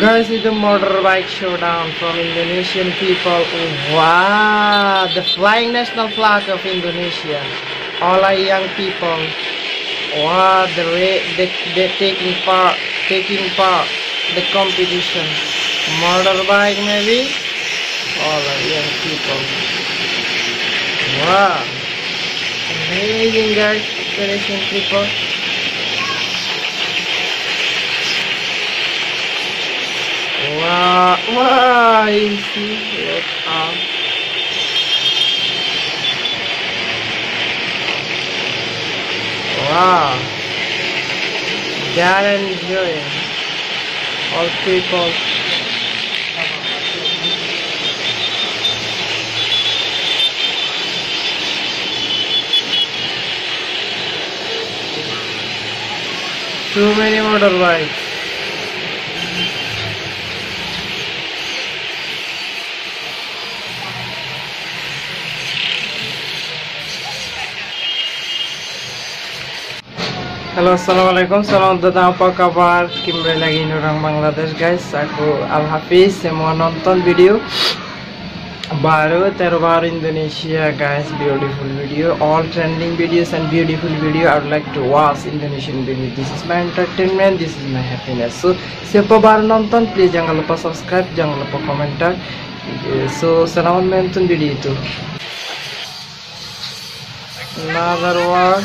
Guys, it's a motorbike showdown from Indonesian people. Wow, the flying national flag of Indonesia. All our young people. Wow, they're taking part the competition. Motorbike maybe. All our young people. Wow, amazing guys, Indonesian people. Wow, you see it up. Wow, they are enjoying all people. Too many motorbikes. Halo, assalamualaikum, selamat datang, apa kabar? Kembali lagi di orang Bangladesh guys, aku Al Hafiz. Saya mau nonton video baru terbaru Indonesia guys, beautiful video, all trending videos and beautiful video. I would like to watch Indonesian video. This is my entertainment, this is my happiness. So siapa baru nonton, please jangan lupa subscribe, jangan lupa komentar. So selamat menonton video itu. Another one.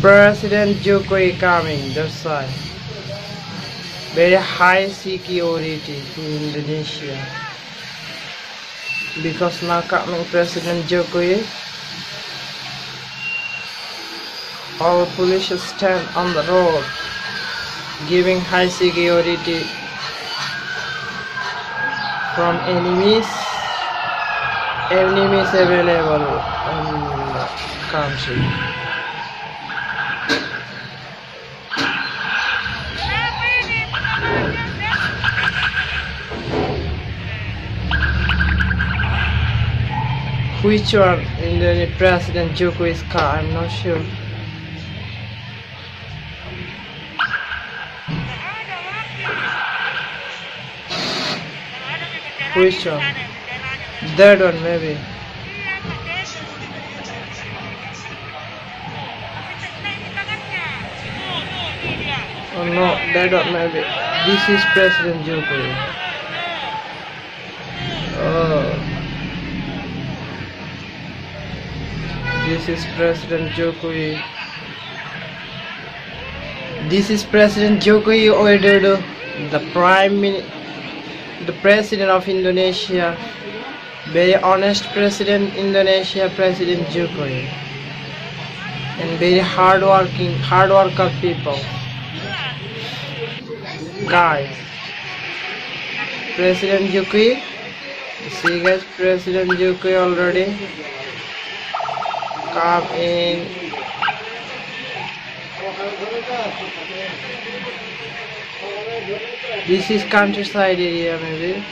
President Jokowi coming, that's why. Very high security in Indonesia. Because now coming President Jokowi, all police stand on the road, giving high security from enemies. Enemies available in the country. Which one in the President Jokowi's car? I'm not sure. Which one? That one maybe. Oh no, that one maybe. This is President Jokowi. Oh. This is President Jokowi. This is President Jokowi ordered the president of Indonesia. Very honest president Indonesia, President Jokowi. And very hard worker people. Guys. President Jokowi. See guys, President Jokowi already. Come in. This is countryside area maybe.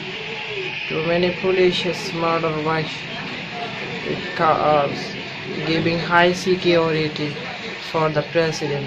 Too many police, motorbikes with cars, giving high security for the president.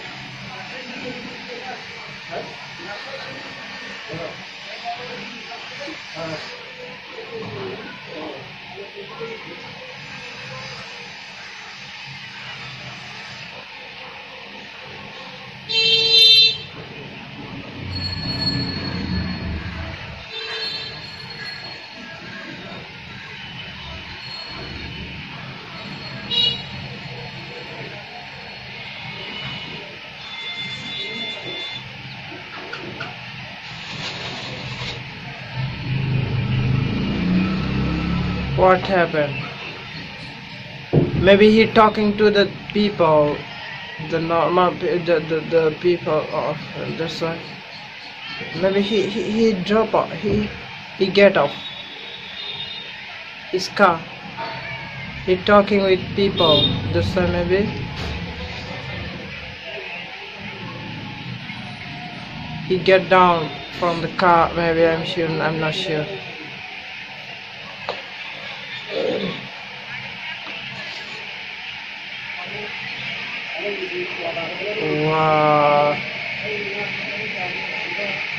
What happened? Maybe he talking to the people, the normal, the people of, that's why. Maybe he drop off, he get off his car, he talking with people, that's why maybe he get down from the car, maybe. I'm not sure. Wow.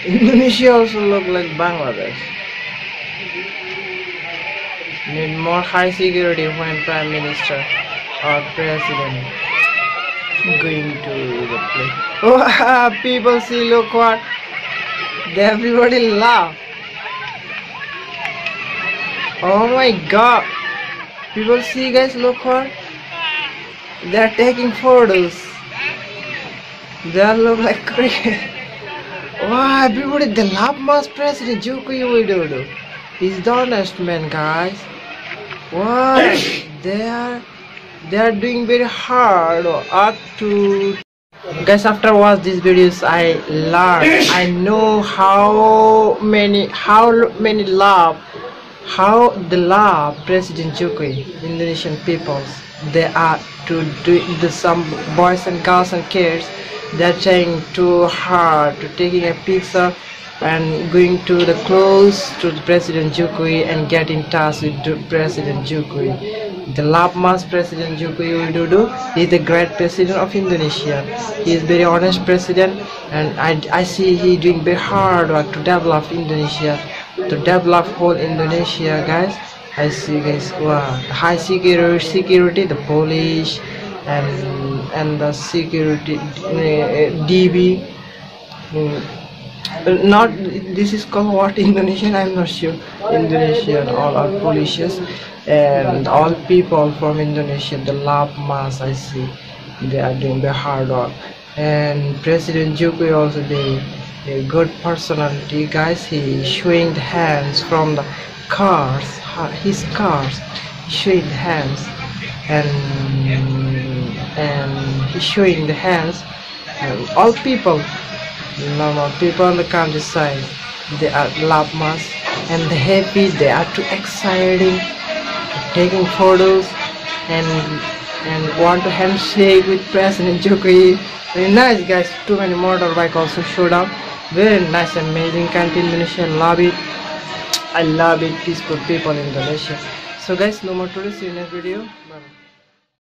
Indonesia also look like Bangladesh. Need more high security when Prime Minister or President going to the place. Oh, people see, look what. Everybody laugh. Oh my god. People see, guys, look what. They are taking photos. They look like cricket. Wow, everybody, they love mass president Jokowi video. He's the honest man, guys. Wow, they are doing very hard up to. Guys, after watch these videos, I learned. I know how many love, how they love President Jokowi, Indonesian peoples. They are to do the some boys and girls and kids. They're trying too hard to taking a picture and going to the close to the President Jokowi and get in touch with the President Jokowi. The love mass President Jokowi Widodo is the great president of Indonesia. He is very honest president, and I see he doing very hard work to develop Indonesia, to develop whole Indonesia, guys. I see, guys, wow, high security, the police and the security DB. Not this is called what, Indonesian, I'm not sure. Indonesian, all our policies and all people from Indonesia, the love mass, I see they are doing the hard work. And President Jokowi also the good personality, guys. He showing the hands from the cars, his cars, showing the hands, and he's showing the hands, and all people, normal people on the countryside, they are love mass, and the happy, they are too exciting, taking photos, and want to handshake with President Jokowi. Very nice, guys. Too many motorbike also showed up. Very nice, amazing country, Indonesia. Love it. I love it, peaceful people in Indonesia. So guys, no more today, see you in next video. Bye.